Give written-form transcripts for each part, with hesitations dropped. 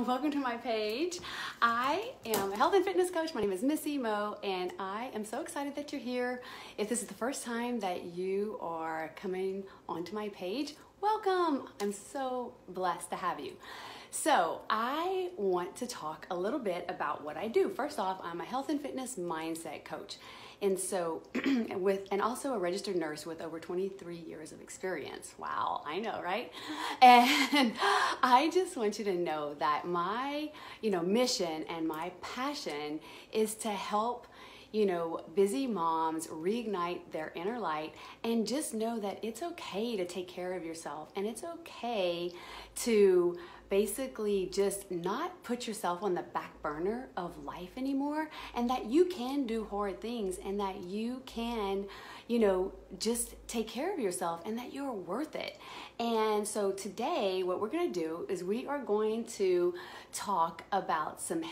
welcome to my page. I am a health and fitness coach. My name is Missy Meaux, and I am so excited that you're here. If this is the first time that you are coming onto my page, welcome. I'm so blessed to have you. So I want to talk a little bit about what I do. First off, I'm a health and fitness mindset coach. And so, and also a registered nurse with over 23 years of experience. Wow, I know, right? And I just want you to know that my, mission and my passion is to help, busy moms reignite their inner light and just know that it's okay to take care of yourself, and it's okay to basically just not put yourself on the back burner of life anymore, and that you can do hard things, and that you can, just take care of yourself, and that you're worth it. And so today what we're gonna do is we are going to talk about some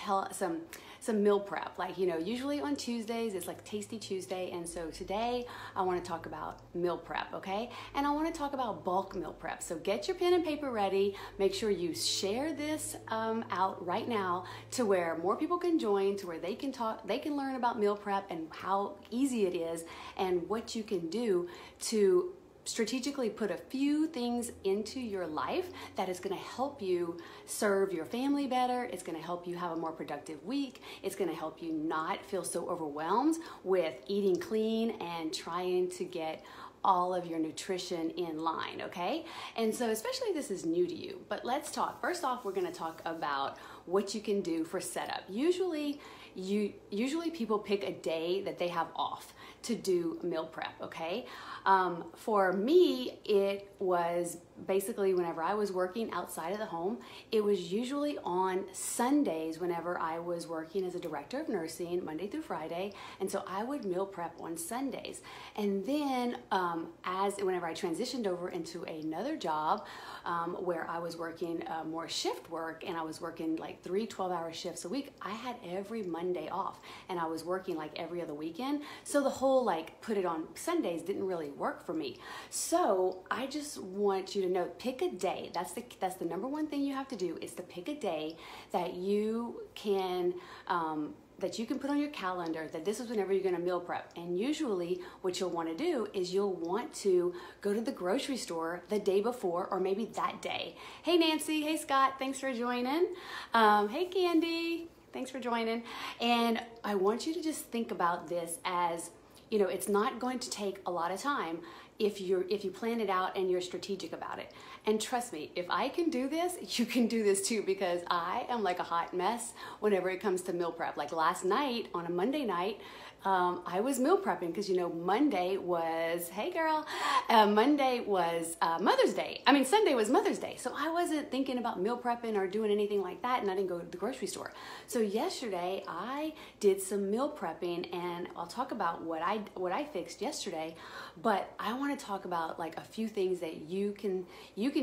meal prep. Like, usually on Tuesdays, it's like Tasty Tuesday. And so today I wanna talk about meal prep, okay? And I wanna talk about bulk meal prep. So get your pen and paper ready. Make sure you share this out right now to where more people can join, to where they can talk, they can learn about meal prep and how easy it is and what you can do to strategically put a few things into your life that is going to help you serve your family better. It's going to help you have a more productive week. It's going to help you not feel so overwhelmed with eating clean and trying to get all of your nutrition in line, okay? And so, especially if this is new to you, but let's talk. First off, we're gonna talk about what you can do for setup. Usually people pick a day that they have off to do meal prep, okay? For me, it was basically whenever I was working outside of the home, it was usually on Sundays whenever I was working as a director of nursing Monday through Friday, and so I would meal prep on Sundays. And then whenever I transitioned over into another job where I was working more shift work, and I was working like 3 12-hour shifts a week, I had every Monday off, and I was working like every other weekend. So the whole like put it on Sundays didn't really work for me. So I just want you to know, pick a day. That's the number one thing you have to do, is to pick a day that you can put on your calendar that this is whenever you're gonna meal prep. And usually what you'll wanna do is you'll want to go to the grocery store the day before, or maybe that day. Hey Nancy, hey Scott, thanks for joining. Hey Candy, thanks for joining. And I want you to just think about this as, it's not going to take a lot of time if you plan it out and you're strategic about it. And trust me, if I can do this, you can do this too, because I am like a hot mess whenever it comes to meal prep. Like last night on a Monday night, I was meal prepping because Monday was, hey girl, Monday was Mother's Day. I mean, Sunday was Mother's Day. So I wasn't thinking about meal prepping or doing anything like that, and I didn't go to the grocery store. So yesterday I did some meal prepping, and I'll talk about what I fixed yesterday, but I want to talk about like a few things that you can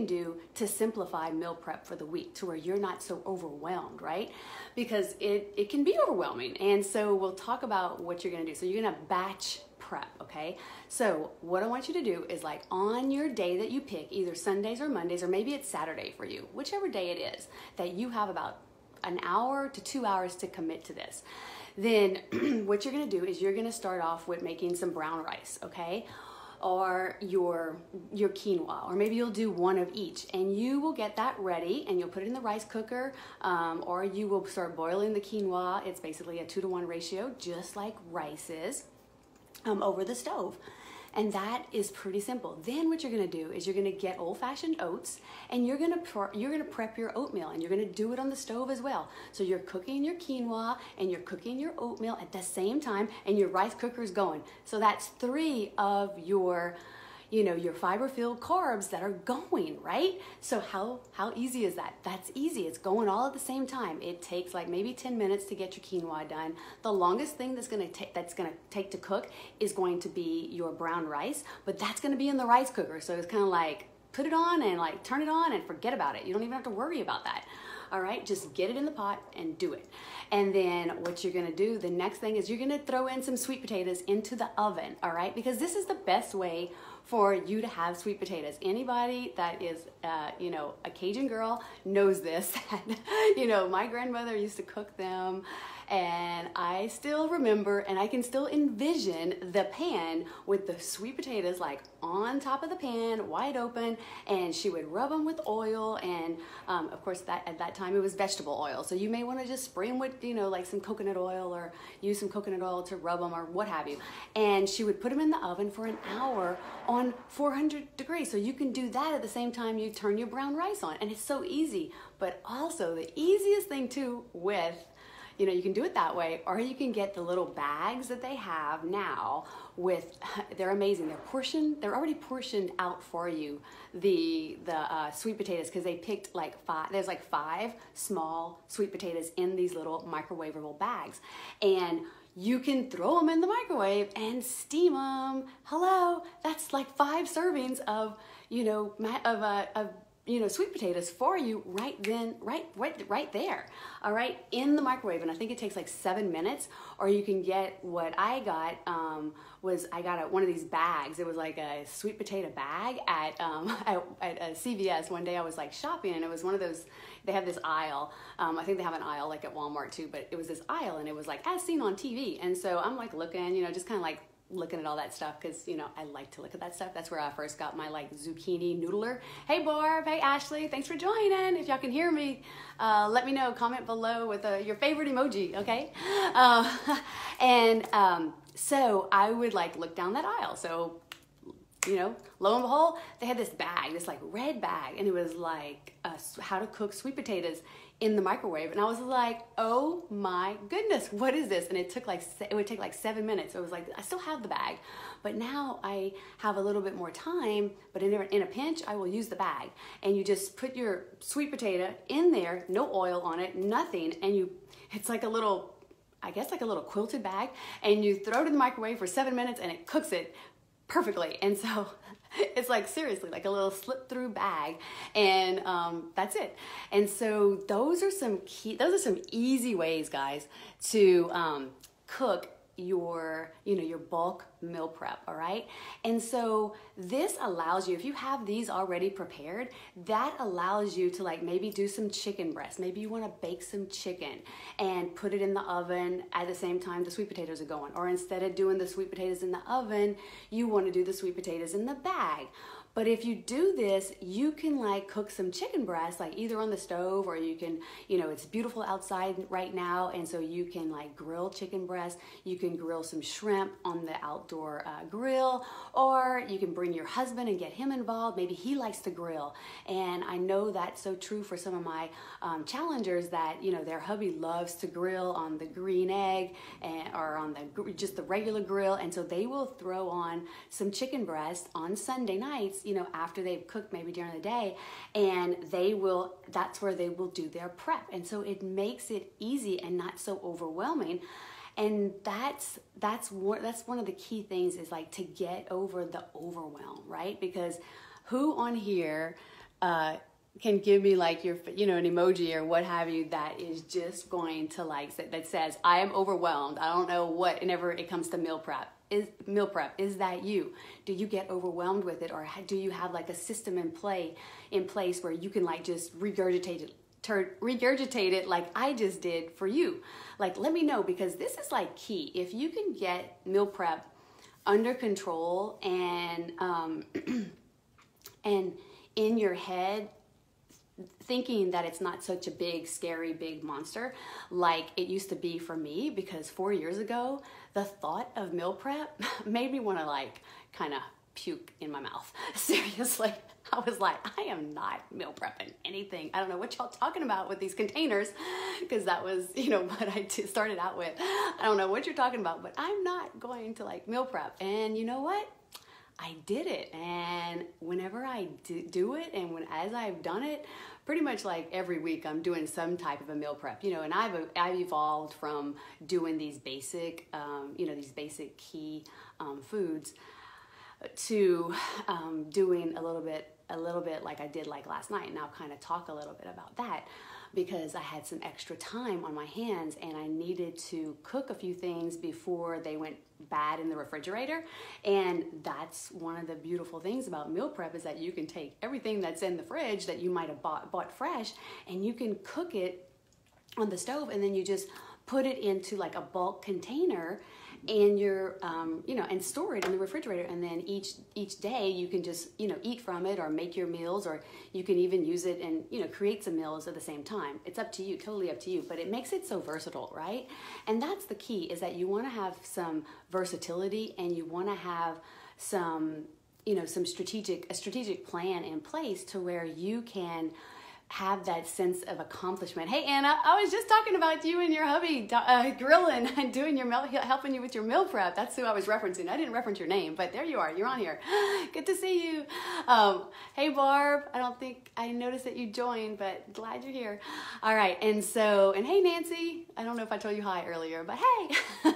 do to simplify meal prep for the week, to where you're not so overwhelmed, right? Because it can be overwhelming. And so we'll talk about what you're gonna do. So you're gonna batch prep, okay? So what I want you to do is, like, on your day that you pick, either Sundays or Mondays, or maybe it's Saturday for you, whichever day it is, that you have about an hour to 2 hours to commit to this. Then what you're gonna do is you're gonna start off with making some brown rice, okay? Or your quinoa, or maybe you'll do one of each, and you will get that ready and you'll put it in the rice cooker, or you will start boiling the quinoa. It's basically a 2-to-1 ratio, just like rice is, over the stove. And that is pretty simple. Then what you're gonna do is you're gonna get old-fashioned oats, and you're gonna prep your oatmeal, and you're gonna do it on the stove as well. So you're cooking your quinoa and you're cooking your oatmeal at the same time, and your rice cooker is going. So that's 3 of your fiber-filled carbs that are going, right? So how easy is that? That's easy. It's going all at the same time. It takes like maybe 10 minutes to get your quinoa done. The longest thing that's gonna take to cook is going to be your brown rice, but that's gonna be in the rice cooker. So it's kind of like put it on and like turn it on and forget about it. You don't even have to worry about that. All right, just get it in the pot and do it. And then what you're gonna do, the next thing is you're gonna throw in some sweet potatoes into the oven, all right? Because this is the best way for you to have sweet potatoes. Anybody that is, you know, a Cajun girl knows this. You know, my grandmother used to cook them, and I still remember, and I can still envision the pan with the sweet potatoes like on top of the pan, wide open, and she would rub them with oil, and of course at that time it was vegetable oil, so you may want to just spray them with, you know, like some coconut oil, or use some coconut oil to rub them or what have you, and she would put them in the oven for an hour on 400 degrees, so you can do that at the same time you turn your brown rice on, and it's so easy. But also the easiest thing too with, you know, you can do it that way, or you can get the little bags that they have now with, they're amazing. They're portioned, they're already portioned out for you, the sweet potatoes, because they picked like five, there's like 5 small sweet potatoes in these little microwavable bags. And you can throw them in the microwave and steam them. Hello, that's like 5 servings of, you know, sweet potatoes for you right then, right there, all right, in the microwave. And I think it takes like 7 minutes, or you can get what I got, I got one of these bags. It was like a sweet potato bag at CVS. One day I was like shopping, and it was one of those, they have this aisle, I think they have an aisle like at Walmart too, but it was this aisle, and it was like as seen on TV. And so I'm like looking, you know, just kind of like looking at all that stuff, because, you know, I like to look at that stuff. That's where I first got my like zucchini noodler. Hey Barb, hey Ashley, thanks for joining. If y'all can hear me, let me know, comment below with your favorite emoji, okay? So I would like look down that aisle. So, you know, lo and behold, they had this bag, this like red bag, and it was like how to cook sweet potatoes in the microwave. And I was like, oh my goodness, what is this? And it took like, it would take like 7 minutes. So it was like, I still have the bag, but now I have a little bit more time, but in a pinch, I will use the bag. And you just put your sweet potato in there, no oil on it, nothing. And you, it's like a little, I guess like a little quilted bag, and you throw it in the microwave for 7 minutes and it cooks it perfectly. And so it's like seriously like a little slip through bag, and that's it. And so those are some easy ways, guys, to cook your, you know, your bulk meal prep, all right? And so this allows you, if you have these already prepared, that allows you to like maybe do some chicken breast. Maybe you want to bake some chicken and put it in the oven at the same time the sweet potatoes are going, or instead of doing the sweet potatoes in the oven, you want to do the sweet potatoes in the bag. But if you do this, you can like cook some chicken breast, like either on the stove, or you can, you know, it's beautiful outside right now, and so you can like grill chicken breast, you can grill some shrimp on the outdoor grill, or you can bring your husband and get him involved. Maybe he likes to grill. And I know that's so true for some of my challengers that, you know, their hubby loves to grill on the green egg, and, or on the, just the regular grill. And so they will throw on some chicken breast on Sunday nights, you know, after they've cooked maybe during the day, and they will, that's where they will do their prep. And so it makes it easy and not so overwhelming. And that's one of the key things, is like to get over the overwhelm, right? Because who on here can give me like your, you know, an emoji or what have you that is just going to like, that says, I am overwhelmed. I don't know what, whenever it comes to meal prep. Is that you? Do you get overwhelmed with it, or do you have like a system in place where you can like just regurgitate it like I just did for you? Like, let me know, because this is like key. If you can get meal prep under control and and in your head, thinking that it's not such a big, scary, big monster like it used to be for me, because 4 years ago, the thought of meal prep made me want to like kind of puke in my mouth. Seriously, I was like, I am not meal prepping anything. I don't know what y'all talking about with these containers, because that was, you know, what I started out with. I don't know what you're talking about, but I'm not going to like meal prep. And you know what? I did it, and whenever I do it, and as I've done it, pretty much like every week I'm doing some type of a meal prep, you know. And I've evolved from doing these basic, you know, these basic key foods to doing a little bit a little bit like I did like last night, and I'll kind of talk a little bit about that, because I had some extra time on my hands and I needed to cook a few things before they went bad in the refrigerator. And that's one of the beautiful things about meal prep, is that you can take everything that's in the fridge that you might have bought fresh, and you can cook it on the stove, and then you just put it into like a bulk container and you're, you know, and store it in the refrigerator. And then each day you can just, you know, eat from it or make your meals, or you can even use it and, you know, create some meals at the same time. It's up to you, totally up to you, but it makes it so versatile, right? And that's the key, is that you want to have some versatility, and you want to have some, you know, some strategic plan in place to where you can have that sense of accomplishment. Hey Anna, I was just talking about you and your hubby grilling and doing your meal, helping you with your meal prep. That's who I was referencing. I didn't reference your name, but there you are. You're on here. Good to see you. Hey Barb, I don't think I noticed that you joined, but glad you're here. All right, and so, and hey Nancy, I don't know if I told you hi earlier, but hey.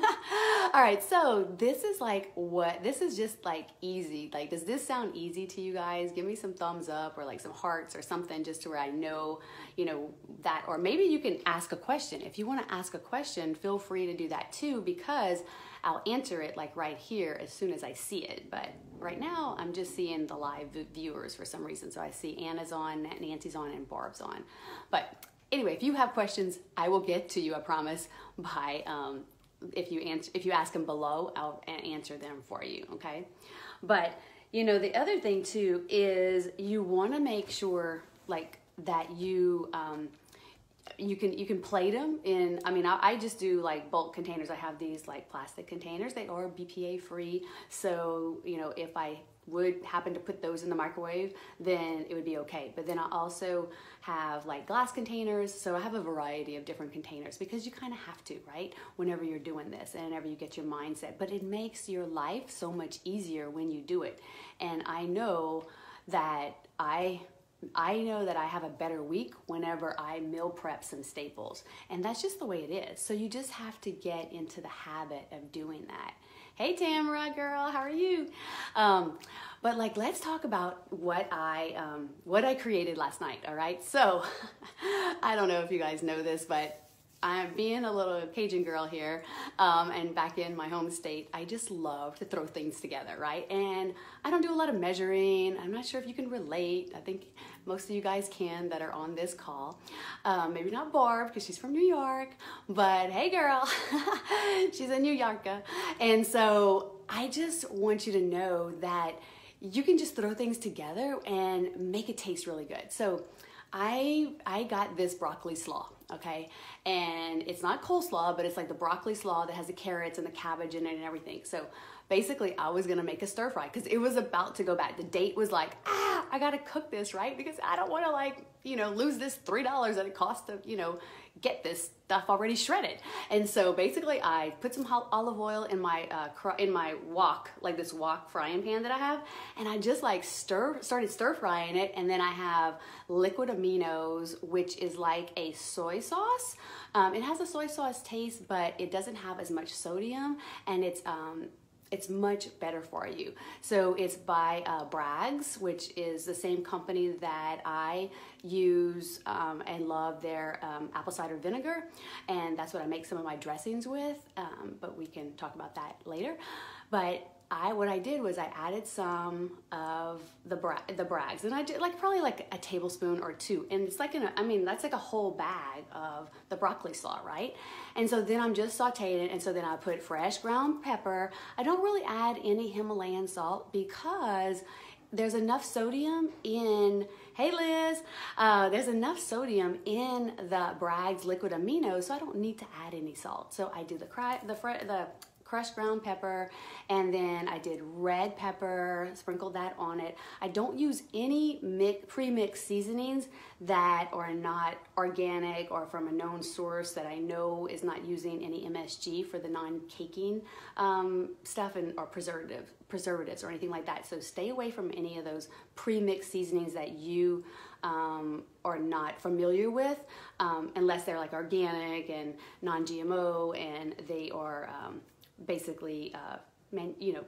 All right, so this is like what, this is just like easy. Like, does this sound easy to you guys? Give me some thumbs up or like some hearts or something, just to where I know, you know, that, or maybe you can ask a question. If you want to ask a question, feel free to do that too, because I'll answer it like right here as soon as I see it. But right now I'm just seeing the live viewers for some reason. So I see Anna's on, Nancy's on, and Barb's on. But anyway, if you have questions, I will get to you, I promise, by if you ask them below, I'll answer them for you, okay? But you know, the other thing too is you want to make sure like that you you can plate them in. I mean, I just do like bulk containers. I have these like plastic containers. They are BPA free, so you know, if I would happen to put those in the microwave, then it would be okay. But then I also have like glass containers, so I have a variety of different containers, because you kind of have to, right, whenever you're doing this and whenever you get your mindset. But it makes your life so much easier when you do it. And I know that I have a better week whenever I meal prep some staples. And that's just the way it is. So you just have to get into the habit of doing that. Hey Tamara, girl, how are you? But like, let's talk about what I created last night, all right? So I don't know if you guys know this, but I'm being a little Cajun girl here, and back in my home state, I just love to throw things together, right? And I don't do a lot of measuring. I'm not sure if you can relate. I think most of you guys can that are on this call. Maybe not Barb, because she's from New York, but hey girl, she's a New Yorker. And so I just want you to know that you can just throw things together and make it taste really good. So I got this broccoli slaw, okay? And it's not coleslaw, but it's like the broccoli slaw that has the carrots and the cabbage in it and everything. So basically I was gonna make a stir fry, because it was about to go bad. The date was like, I gotta cook this, right? Because I don't wanna like, you know, lose this $3 that it cost to, you know, get this stuff already shredded. And so basically I put some olive oil in my wok, like this wok frying pan that I have, and I just like started stir frying it. And then I have liquid aminos, which is like a soy sauce. It has a soy sauce taste, but it doesn't have as much sodium, and it's much better for you. So it's by Bragg's, which is the same company that I use and love their apple cider vinegar. And that's what I make some of my dressings with, but we can talk about that later. But what I did was I added some of the Bragg's, and I did like probably like a tablespoon or two. And it's like, I mean, that's like a whole bag of the broccoli slaw, right? And so then I'm just sauteing it. And so then I put fresh ground pepper. I don't really add any Himalayan salt, because there's enough sodium in, hey Liz, there's enough sodium in the Bragg's liquid amino, so I don't need to add any salt. So I do the crushed ground pepper, and then I did red pepper, sprinkled that on it. I don't use any pre-mixed seasonings that are not organic or from a known source that I know is not using any MSG for the non-caking stuff, and or preservatives or anything like that. So stay away from any of those pre-mixed seasonings that you are not familiar with, unless they're like organic and non-GMO, and they are basically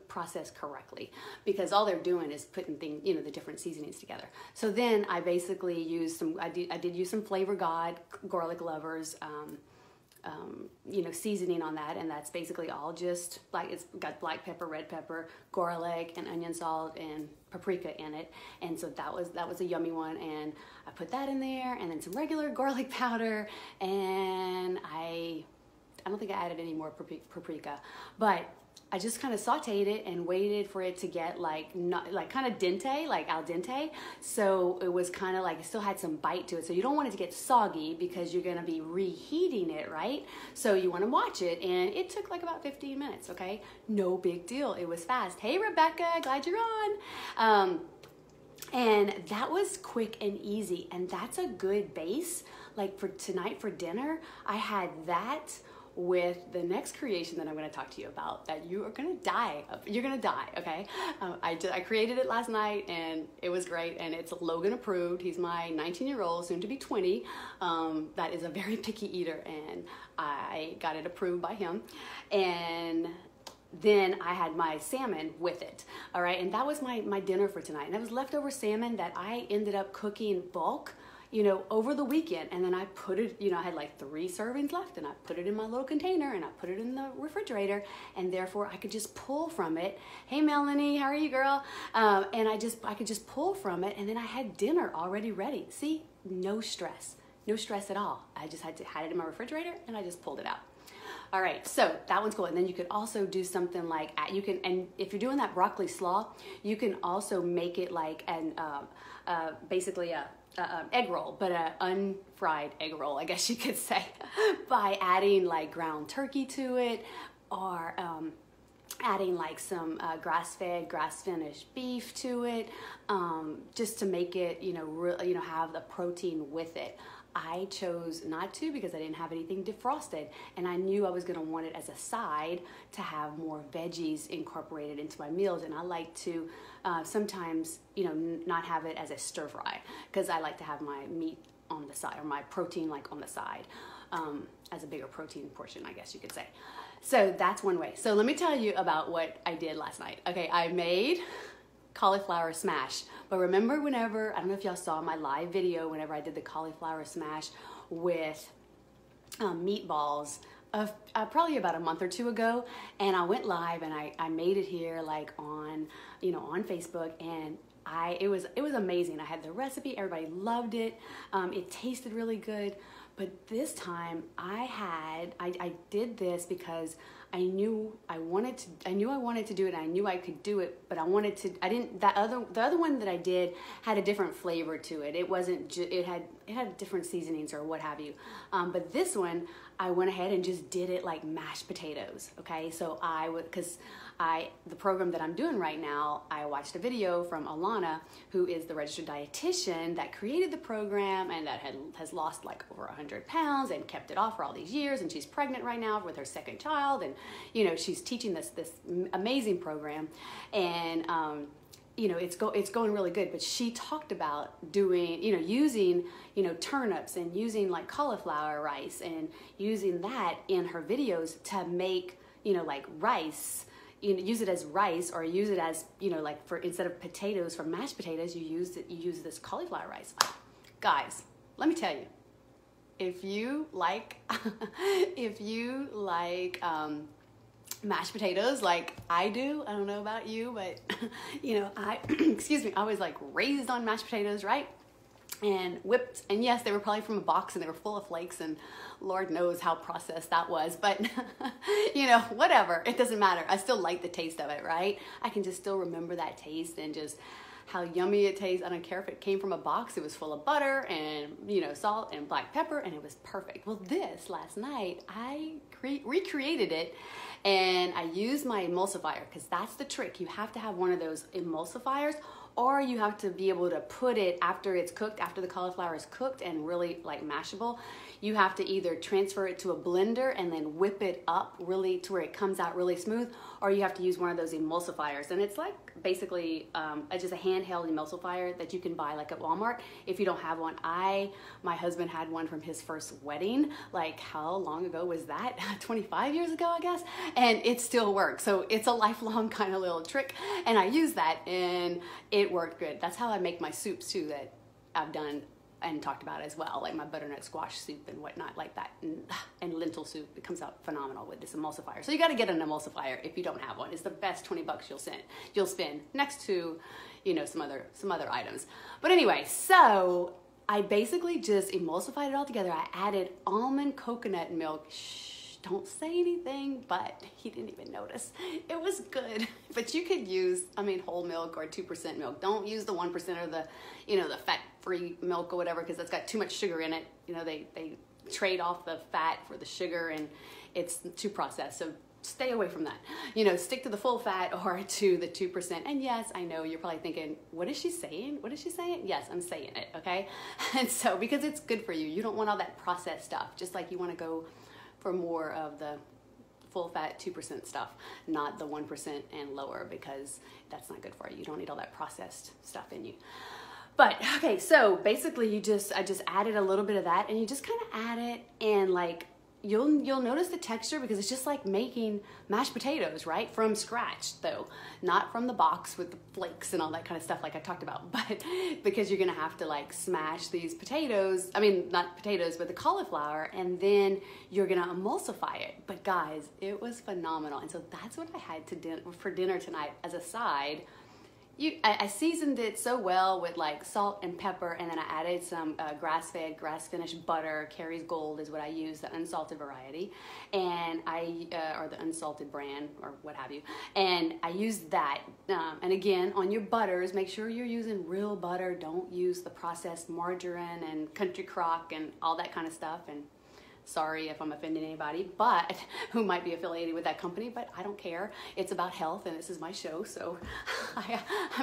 processed correctly, because all they're doing is putting things, the different seasonings together. So then I basically used some, I did use some Flavor God, Garlic Lovers, seasoning on that, and that's basically all just like, it's got black pepper, red pepper, garlic, and onion salt, and paprika in it. And so that was a yummy one, and I put that in there, and then some regular garlic powder, and I don't think I added any more paprika, but I just kind of sauteed it and waited for it to get al dente. So it was kind of like, it still had some bite to it. So you don't want it to get soggy, because you're gonna be reheating it, right? So you wanna watch it, and it took like about 15 minutes, okay? No big deal, it was fast. Hey Rebecca, glad you're on. And that was quick and easy, and that's a good base. Like for tonight for dinner, I had that with the next creation that I'm going to talk to you about, that you are going to die of. You're going to die, okay? I created it last night, and it was great, and it's Logan approved. He's my 19-year-old, soon to be 20, that is a very picky eater, and I got it approved by him. And then I had my salmon with it, all right? And that was my dinner for tonight, and that was leftover salmon that I ended up cooking bulk, over the weekend. And then I put it, I had like 3 servings left, and I put it in my little container, and I put it in the refrigerator, and therefore I could just pull from it. Hey Melanie, how are you, girl? And I could just pull from it, and then I had dinner already ready. See, no stress, no stress at all. I just had it in my refrigerator, and I just pulled it out. All right, so that one's cool. And then you could also do something like, and if you're doing that broccoli slaw, you can also make it like basically an egg roll, but an unfried egg roll, I guess you could say, by adding like ground turkey to it, or adding like some grass-fed, grass-finished beef to it, just to make it, have the protein with it. I chose not to, because I didn't have anything defrosted, and I knew I was going to want it as a side to have more veggies incorporated into my meals. And I like to sometimes, not have it as a stir fry, because I like to have my meat on the side, or my protein like on the side, as a bigger protein portion, I guess you could say. So that's one way. So let me tell you about what I did last night. Okay, I made cauliflower smash. But remember, I don't know if y'all saw my live video, whenever I did the cauliflower smash with meatballs of probably about a month or two ago, and I went live, and I made it here like on, on Facebook, and it was amazing. I had the recipe, everybody loved it. It tasted really good. But this time I did this because I knew I wanted to do it, and I knew I could do it, but the other one that I did had a different flavor to it. It wasn't, it had different seasonings or what have you. But this one, I went ahead and just did it like mashed potatoes, okay? So the program that I'm doing right now, I watched a video from Alana, who is the registered dietitian that created the program, and that has lost like over 100 pounds and kept it off for all these years, and she's pregnant right now with her second child, and she's teaching this amazing program, and it's going really good. But she talked about doing, using, turnips, and using like cauliflower rice, and using that in her videos to make, like rice. Use it as rice, or use it as, instead of potatoes, for mashed potatoes, you use this cauliflower rice. Guys, let me tell you, if you like mashed potatoes like I do, I don't know about you, but I was like raised on mashed potatoes, right? And whipped, and yes, they were probably from a box, and they were full of flakes, and Lord knows how processed that was, but whatever, it doesn't matter. I still like the taste of it, right? I can just still remember that taste, and just how yummy it tastes. I don't care if it came from a box, it was full of butter, and salt, and black pepper, and it was perfect. Well, this last night, I recreated it, and I used my emulsifier, because that's the trick. You have to have one of those emulsifiers, or you have to be able to put it after it's cooked, after the cauliflower is cooked and really like mashable. You have to either transfer it to a blender and then whip it up really to where it comes out really smooth, or you have to use one of those emulsifiers. And it's like basically just a handheld emulsifier that you can buy like at Walmart if you don't have one. My husband had one from his first wedding. Like, how long ago was that? 25 years ago, I guess. And it still works. So it's a lifelong kind of little trick. And I use that and it worked good. That's how I make my soups too that I've done and talked about as well, like my butternut squash soup and whatnot like that, and lentil soup. It comes out phenomenal with this emulsifier. So you got to get an emulsifier if you don't have one. It's the best $20 you'll spend next to, you know, some other items. But anyway, so I basically just emulsified it all together. I added almond coconut milk. Shh, don't say anything, but he didn't even notice. It was good, but you could use, I mean, whole milk or 2% milk. Don't use the 1% or the, you know, the fat-free milk or whatever, because that's got too much sugar in it. You know, they trade off the fat for the sugar and it's too processed. So stay away from that. You know, stick to the full fat or to the 2%. And yes, I know you're probably thinking, what is she saying? What is she saying? Yes, I'm saying it, okay? And so, because it's good for you. You don't want all that processed stuff, just like you want to go for more of the full fat 2% stuff, not the 1% and lower, because that's not good for you. You don't need all that processed stuff in you. But okay, so basically I just added a little bit of that, and you just kind of add it, and like you'll notice the texture, because it's just like making mashed potatoes, right? From scratch though, not from the box with the flakes and all that kind of stuff like I talked about, but because you're gonna have to like smash these potatoes, I mean, not potatoes, but the cauliflower, and then you're gonna emulsify it. But guys, it was phenomenal. And so that's what I had for dinner tonight as a side. I seasoned it so well with like salt and pepper, and then I added some grass-fed, grass-finished butter. Kerrygold is what I use, the unsalted variety, and or the unsalted brand or what have you. And I used that. And again, on your butters, make sure you're using real butter. Don't use the processed margarine and country crock and all that kind of stuff. And sorry if I'm offending anybody, but who might be affiliated with that company, but I don't care. It's about health, and this is my show, so I'm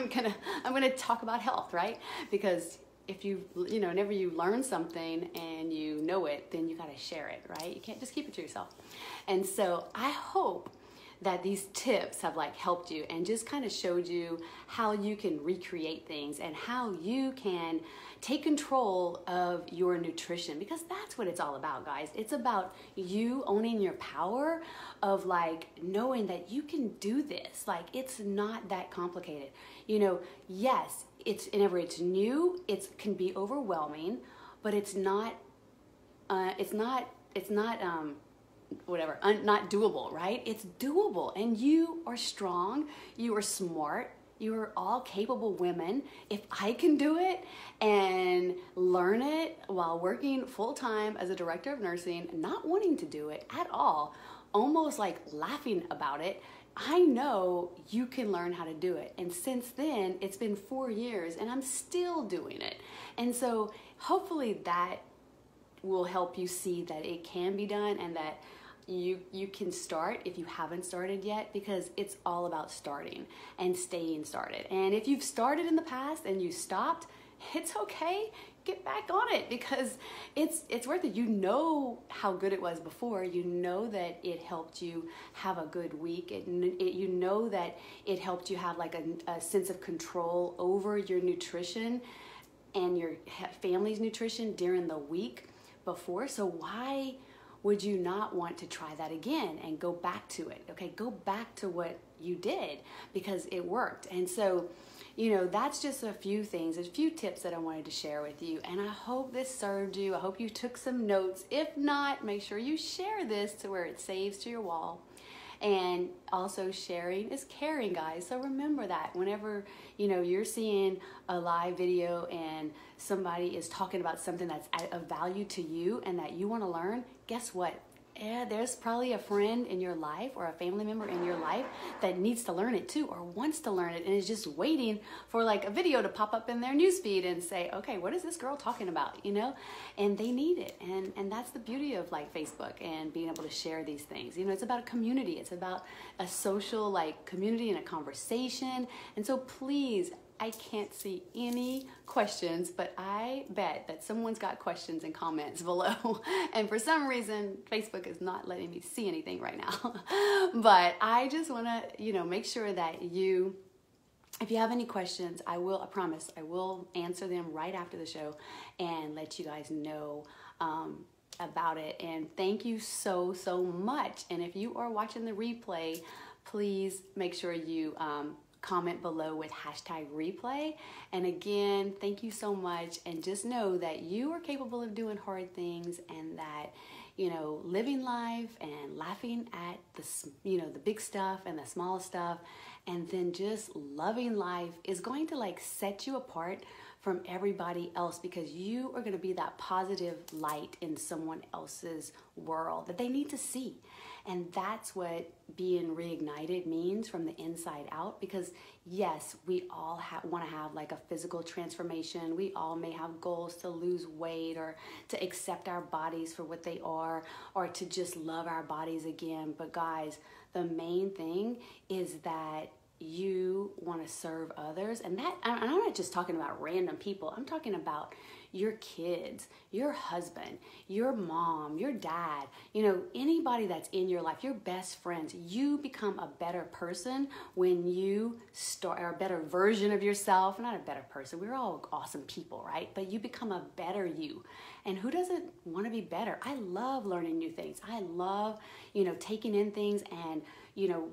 gonna talk about health, right? Because if you know, whenever you learn something and you know it, then you gotta share it, right? You can't just keep it to yourself. And so I hope that these tips have like helped you and just kind of showed you how you can recreate things and how you can take control of your nutrition, because that's what it's all about, guys. It's about you owning your power of like knowing that you can do this. Like, it's not that complicated. You know, yes, it's new, it can be overwhelming, but it's not doable, right? It's doable, and you are strong, you are smart, you are all capable women. If I can do it and learn it while working full-time as a director of nursing, not wanting to do it at all, almost like laughing about it, I know you can learn how to do it. And since then, it's been 4 years and I'm still doing it. And so hopefully that will help you see that it can be done, and that you can start if you haven't started yet, because it's all about starting and staying started. And if you've started in the past and you stopped, it's okay. Get back on it, because it's worth it. You know how good it was before. You know that it helped you have a good week. You know that it helped you have like a sense of control over your nutrition and your family's nutrition during the week before. So why would you not want to try that again and go back to it? Okay, go back to what you did, because it worked. And so, you know, that's just a few things, a few tips that I wanted to share with you. And I hope this served you. I hope you took some notes. If not, make sure you share this to where it saves to your wall. And also, sharing is caring, guys. So remember that whenever, you know, you're seeing a live video and somebody is talking about something that's of value to you and that you want to learn, guess what? Yeah, there's probably a friend in your life or a family member in your life that needs to learn it too, or wants to learn it, and is just waiting for like a video to pop up in their newsfeed and say, okay, what is this girl talking about, you know? And they need it. And that's the beauty of like Facebook and being able to share these things. You know, it's about a community. It's about a social like community and a conversation. And so please, I can't see any questions, but I bet that someone's got questions and comments below. And for some reason, Facebook is not letting me see anything right now. But I just wanna, you know, make sure that you If you have any questions, I promise I will answer them right after the show and let you guys know about it. And thank you so, so much. And if you are watching the replay, please make sure you comment below with #replay. And again, thank you so much. And just know that you are capable of doing hard things, and that, you know, living life and laughing at the big stuff and the small stuff, and then just loving life is going to like set you apart from everybody else, because you are going to be that positive light in someone else's world that they need to see. And that's what being reignited means, from the inside out. Because yes, we all want to have like a physical transformation. We all may have goals to lose weight, or to accept our bodies for what they are, or to just love our bodies again. But guys, the main thing is that you want to serve others. And that, I'm not just talking about random people. I'm talking about your kids, your husband, your mom, your dad, you know, anybody that's in your life, your best friends. You become a better person when you start, or a better version of yourself. Not a better person, we're all awesome people, right? But you become a better you. And who doesn't want to be better? I love learning new things. I love, you know, taking in things and, you know,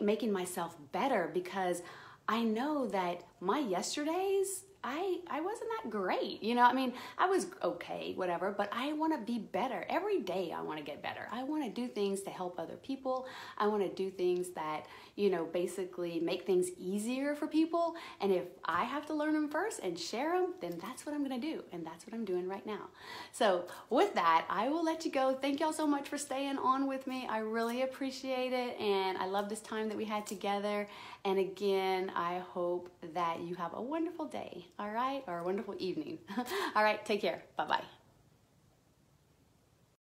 making myself better, because I know that my yesterdays, I wasn't that great. You know, I mean, I was okay, whatever, but I want to be better. Every day I want to get better. I want to do things to help other people. I want to do things that, you know, basically make things easier for people. And if I have to learn them first and share them, then that's what I'm going to do. And that's what I'm doing right now. So with that, I will let you go. Thank y'all so much for staying on with me. I really appreciate it. And I love this time that we had together. And again, I hope that you have a wonderful day. All right, or a wonderful evening. All right, take care. Bye-bye.